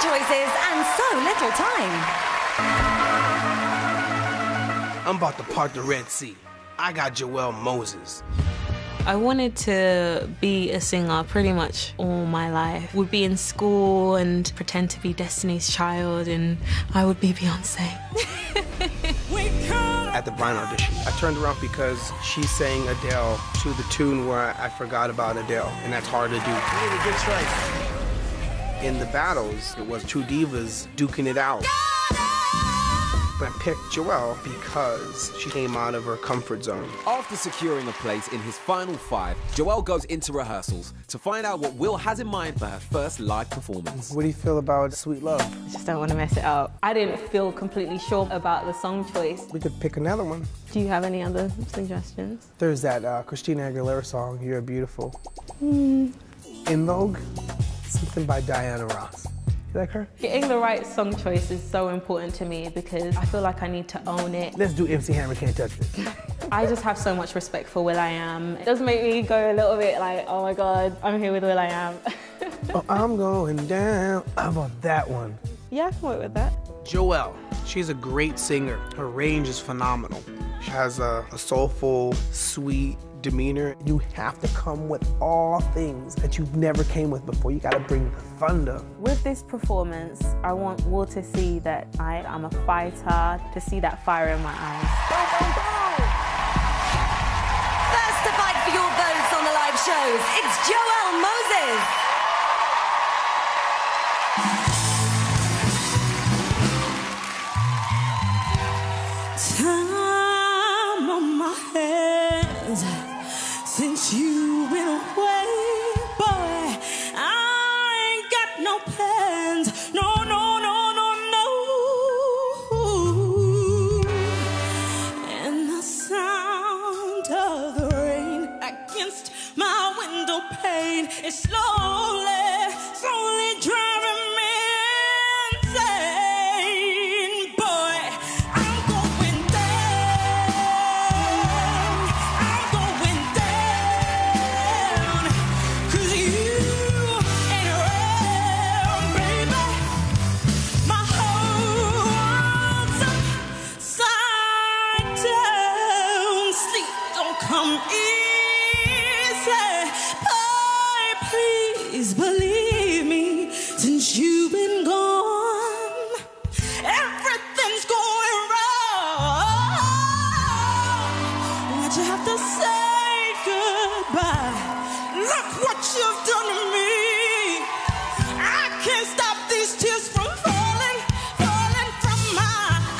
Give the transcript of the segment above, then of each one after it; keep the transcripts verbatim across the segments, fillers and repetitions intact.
song choices and so little time. I'm about to part the Red Sea. I got Joelle Moses. I wanted to be a singer pretty much all my life. Would be in school and pretend to be Destiny's Child, and I would be Beyoncé. At the Brian audition, I turned around because she sang Adele to the tune where I forgot about Adele, and that's hard to do. Really good choice. In the battles, it was two divas duking it out. But I picked Joelle because she came out of her comfort zone. After securing a place in his final five, Joelle goes into rehearsals to find out what Will has in mind for her first live performance. What do you feel about Sweet Love? I just don't want to mess it up. I didn't feel completely sure about the song choice. We could pick another one. Do you have any other suggestions? There's that uh, Christina Aguilera song, You're Beautiful. Mm. In Vogue, something by Diana Ross. Like her? Getting the right song choice is so important to me because I feel like I need to own it. Let's do M C Hammer, Can't Touch This. I just have so much respect for Will.i.am. It does make me go a little bit like, oh my God, I'm here with Will.i.am. Oh, I'm going down. How about that one? Yeah, I can work with that. Joelle, she's a great singer. Her range is phenomenal. She has a, a soulful, sweet demeanor. You have to come with all things that you've never came with before. You gotta bring the thunder. With this performance, I want Will to see that I am a fighter, to see that fire in my eyes. Boom, boom, boom. First to fight for your votes on the live shows, it's Joelle Moses. Since you've been away, boy, I ain't got no plans. No, no, no, no, no. And the sound of the rain against my window pane is slowly, slowly driving me insane. Boy, I'm going down. I'm going Please believe me, since you've been gone, everything's going wrong. Why'd you have to say goodbye? Look what you've done to me. I can't stop these tears from falling, falling from my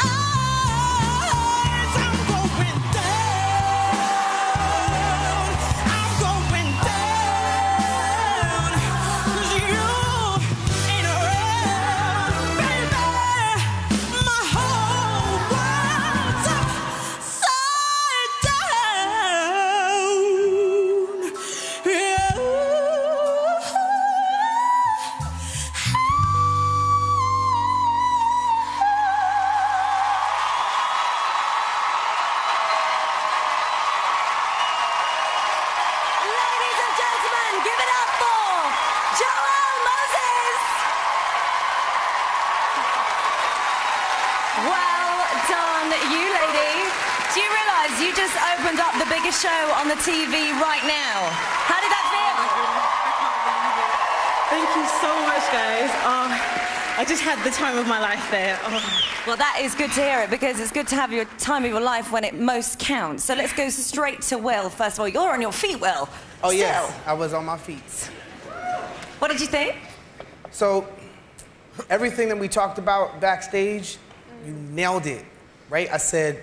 eyes. I'm going down. I'm going down. Well done, you lady. Do you realise you just opened up the biggest show on the T V right now? How did that feel? Thank you so much, guys. Oh, I just had the time of my life there. Oh. Well, that is good to hear it, because it's good to have your time of your life when it most counts. So let's go straight to Will. First of all, you're on your feet, Will. Oh, still. Yes, I was on my feet. What did you think? So, everything that we talked about backstage, you nailed it, right? I said,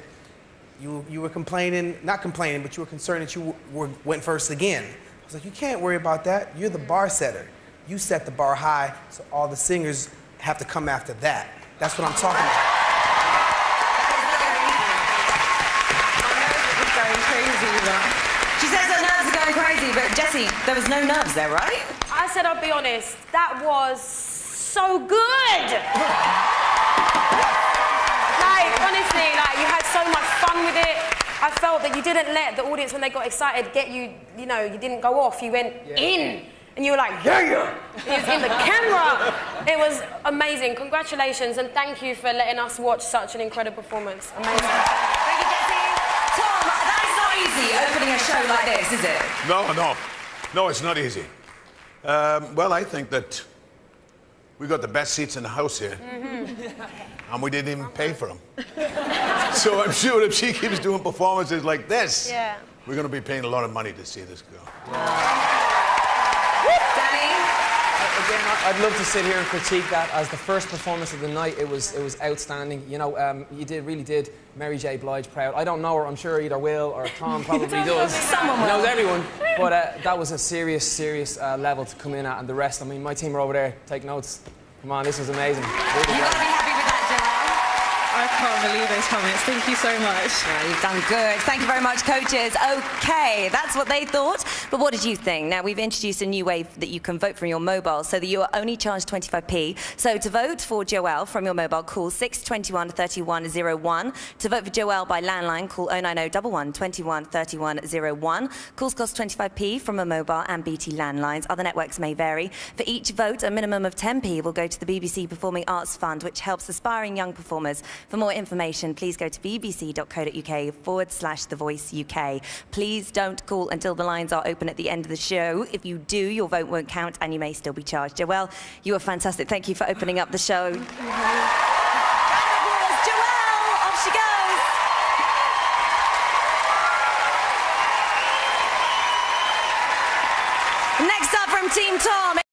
you, you were complaining, not complaining, but you were concerned that you were, went first again. I was like, you can't worry about that. You're the bar setter. You set the bar high, so all the singers have to come after that. That's what I'm talking about. It's going crazy, though. She says her nerves are going crazy, but Jessie, there was no nerves there, right? I said, I'll be honest, that was so good. Honestly, like, you had so much fun with it. I felt that you didn't let the audience, when they got excited, get you, you know, you didn't go off, you went yeah. in. and you were like, yeah, yeah. It was in the camera. It was amazing. Congratulations, and thank you for letting us watch such an incredible performance. Amazing. Thank you, Jessie. Tom, that's not easy, opening a show like this, is it? No, no. No, it's not easy. Um, well, I think that we got the best seats in the house here. Mm-hmm. And we didn't even pay for them. So I'm sure if she keeps doing performances like this, yeah, we're going to be paying a lot of money to see this girl. Wow. Again, I'd love to sit here and critique that as the first performance of the night. It was, it was outstanding. You know, um, you did really did Mary J. Blige proud. I don't know her. I'm sure either Will or Tom probably does. Someone knows will. Everyone. But uh, that was a serious, serious uh, level to come in at. And the rest, I mean, my team are over there. Take notes. Come on, this was amazing. Really You've great. Got to be happy with that, Joelle. I can't believe those comments. Thank you so much. Yeah, you've done good. Thank you very much, coaches. OK, that's what they thought. But what did you think? Now, we've introduced a new way that you can vote from your mobile so that you are only charged twenty-five p. So to vote for Joelle from your mobile, call six two one, three one oh one. To vote for Joelle by landline, call oh nine oh, one one, two one, three one oh one. Calls cost twenty-five p from a mobile and B T landlines. Other networks may vary. For each vote, a minimum of ten p will go to the B B C Performing Arts Fund, which helps aspiring young performers. For more information, please go to bbc.co.uk forward slash The Voice U K. Please don't call until the lines are open at the end of the show. If you do, your vote won't count and you may still be charged. Joelle, you are fantastic. Thank you for opening up the show. Round of applause, Joelle. Off she goes. Next up from Team Tom.